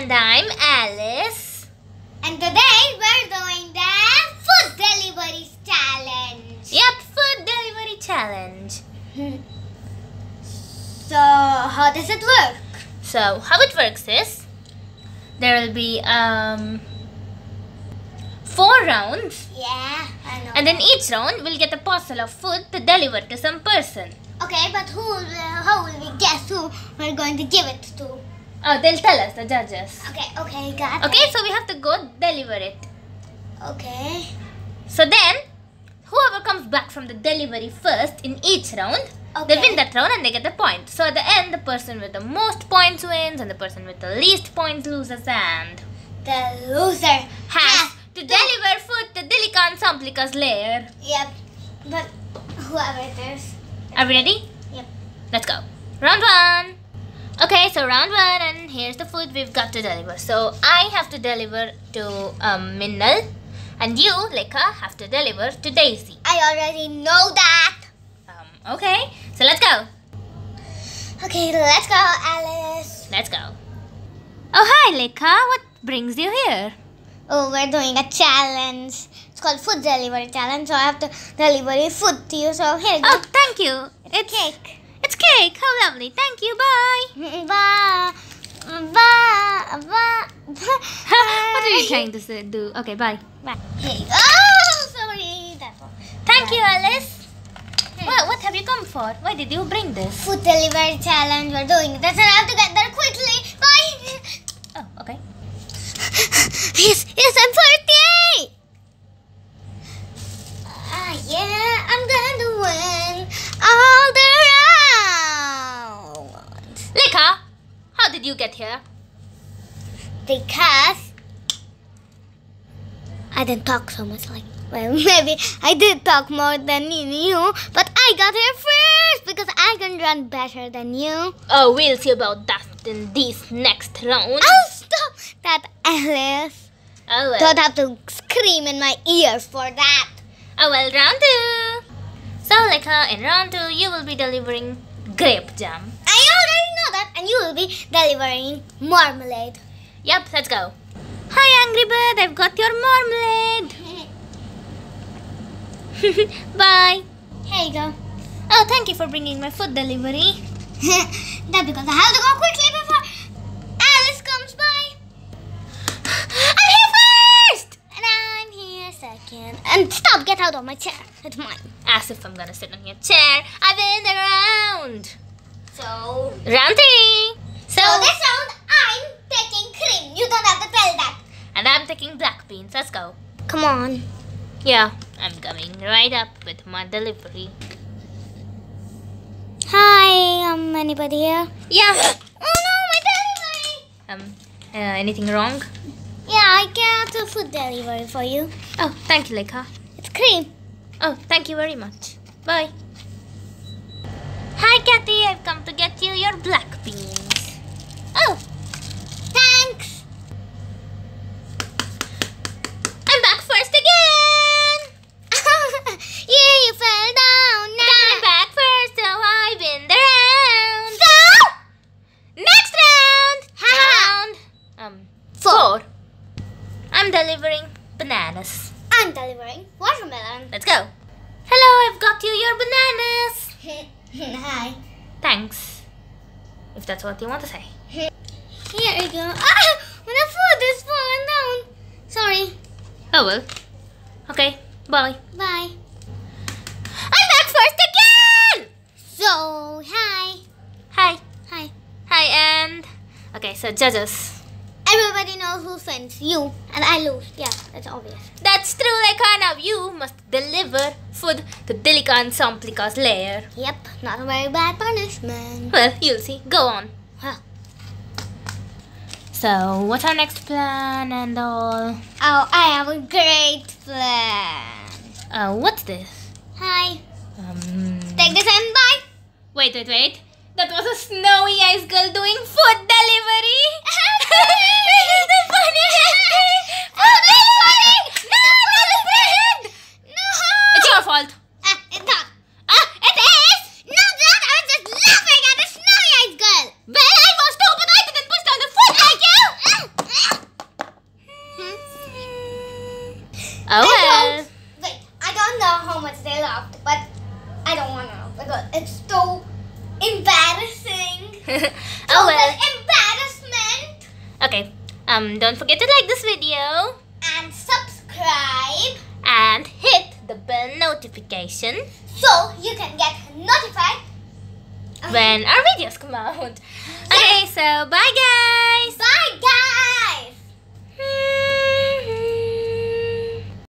And I'm Alice. And today we're doing the food delivery challenge. Yep, food delivery challenge. So how does it work? So how it works is there will be four rounds. Yeah, I know. And in each round we'll get a parcel of food to deliver to some person. Okay, but how will we guess who we're going to give it to? Oh, they'll tell us, the judges. Okay, got it. Okay, so we have to go deliver it. Okay. So then, whoever comes back from the delivery first in each round, they win that round and they get the point. So at the end, the person with the most points wins and the person with the least points loses, and the loser has to deliver food to Dillika and Samplika's lair. Yep, but whoever it is. Are we ready? Yep. Let's go. Round one. Okay, so round one, and here's the food we've got to deliver. So I have to deliver to Minnal, and you, Lekha, have to deliver to Daisy. I already know that. Okay, so let's go. Okay, let's go, Alice. Let's go. Oh, hi, Lekha. What brings you here? Oh, we're doing a challenge. It's called food delivery challenge. So I have to deliver food to you. So here. Oh, thank you. It's cake. It's cake. How lovely. Thank you. Bye. Bye. Bye. Bye. What are you trying to do? Okay, bye. Bye. Hey. Oh, sorry. That's all. Thank you, Alice. Hey. Well, what have you come for? Why did you bring this? Food delivery challenge. We're doing this, and I have to get there quickly. Bye. Oh, okay. Yes, I'm 48. Yeah, I'm gonna win all the rounds. Lekha, how did you get here? Because I didn't talk so much. Well, maybe I did talk more than you, but I got here first because I can run better than you. Oh, we'll see about that in this next round. Oh, stop that, Alice. Oh, well. Don't have to scream in my ear for that. Oh well, round two. So Lekha, in round two, you will be delivering grape jam. I already know that, and you will be delivering marmalade. Yep, let's go. Hi, Angry Bird, I've got your marmalade. Bye. Here you go. Oh, thank you for bringing my food delivery. That's because I have to go quickly before Alice comes by. I'm here first, and I'm here second. And stop, get out of my chair. It's mine. As if I'm gonna sit on your chair. I've been around. So, round three. So this round, I'm taking cream. You don't have to tell that. And I'm taking black beans. Let's go. Come on. Yeah, I'm coming right up with my delivery. Hi, anybody here? Yeah. Oh no, my delivery. Anything wrong? Yeah, I got a food delivery for you. Oh, thank you, Lekha. It's cream. Oh, thank you very much. Bye. Hi, Kathy. I've come to get you your black beans. Oh, thanks. I'm back first again. Yeah, you fell down. Now I'm back first, so I've been the round. So, next round. Round four. I'm delivering bananas. I'm delivering watermelon. Let's go. Hello, I've got you your bananas. Hi. Thanks. If that's what you want to say. Here you go. Ah! The food is falling down. Sorry. Oh well. Okay. Bye. Bye. I'm back first again! So, hi. Hi. Hi. Hi, and... Okay, so judges. Everybody knows who wins. You and I lose. Yeah, that's obvious. That's true, Lekha. Now you must deliver food to Dillika and Samplika's lair. Yep, not a very bad punishment. Well, you'll see. Go on. Huh. So, what's our next plan and all? Oh, I have a great plan. What's this? Hi. Take this and bye. Wait. That was a Snowy Ice Girl doing food delivery. This is the funniest thing. Food delivery. No, not the bread. No. It's your fault. It's not. It is. No, that I was just laughing at the Snowy Ice Girl. Well, I was stupid. I didn't push down the food like you. Oh well. Wait, I don't know how much they laughed, but I don't want to know because it's so embarrassing. Oh well. Embarrassment. Okay. Don't forget to like this video. And subscribe. And hit the bell notification. So you can get notified when our videos come out. Okay, so bye guys. Bye.